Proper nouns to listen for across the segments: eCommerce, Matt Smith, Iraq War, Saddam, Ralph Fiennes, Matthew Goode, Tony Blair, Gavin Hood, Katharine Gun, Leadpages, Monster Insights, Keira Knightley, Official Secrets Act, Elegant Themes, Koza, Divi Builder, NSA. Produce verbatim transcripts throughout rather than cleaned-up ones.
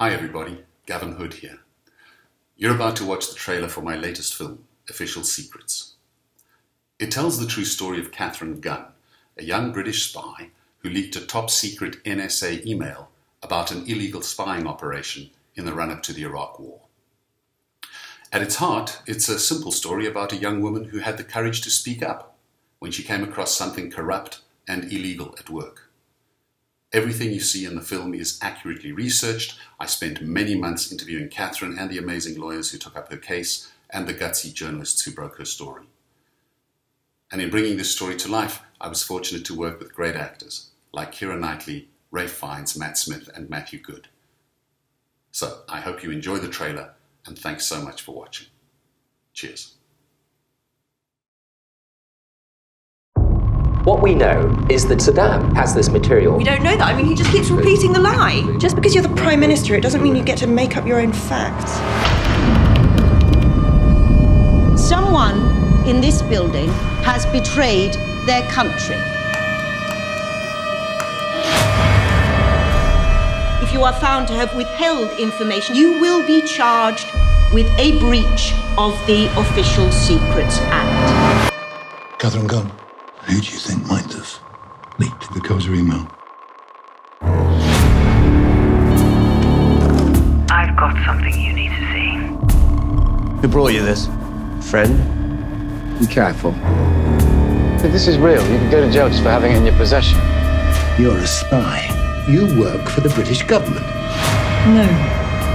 Hi everybody, Gavin Hood here. You're about to watch the trailer for my latest film, Official Secrets. It tells the true story of Katharine Gun, a young British spy who leaked a top-secret N S A email about an illegal spying operation in the run-up to the Iraq War. At its heart, it's a simple story about a young woman who had the courage to speak up when she came across something corrupt and illegal at work. Everything you see in the film is accurately researched. I spent many months interviewing Katharine and the amazing lawyers who took up her case and the gutsy journalists who broke her story. And in bringing this story to life, I was fortunate to work with great actors like Keira Knightley, Ralph Fiennes, Matt Smith and Matthew Goode. So I hope you enjoy the trailer and thanks so much for watching. Cheers. What we know is that Saddam has this material. We don't know that. I mean, he just keeps repeating the lie. Just because you're the Prime Minister, it doesn't mean you get to make up your own facts. Someone in this building has betrayed their country. If you are found to have withheld information, you will be charged with a breach of the Official Secrets Act. Katharine Gun. Who do you think might have leaked the Koza email? I've got something you need to see. Who brought you this? Friend? Be careful. If this is real, you can go to jail just for having it in your possession. You're a spy. You work for the British government. No,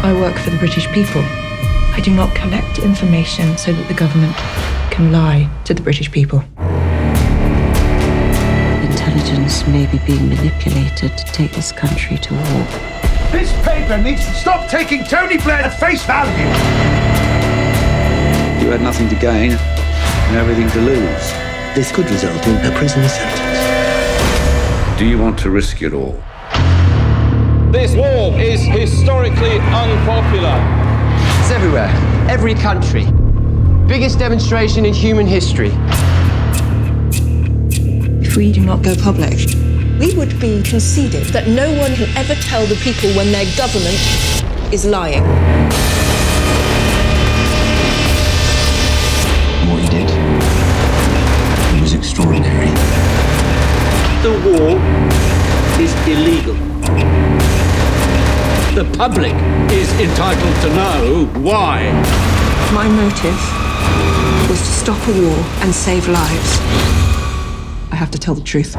I work for the British people. I do not collect information so that the government can lie to the British people. Intelligence may be being manipulated to take this country to war. This paper needs to stop taking Tony Blair at face value! You had nothing to gain and everything to lose. This could result in a prison sentence. Do you want to risk it all? This war is historically unpopular. It's everywhere, every country. Biggest demonstration in human history. If we do not go public, we would be conceded that no one can ever tell the people when their government is lying. What he did, it was extraordinary. The war is illegal. The public is entitled to know why. My motive was to stop a war and save lives. I have to tell the truth.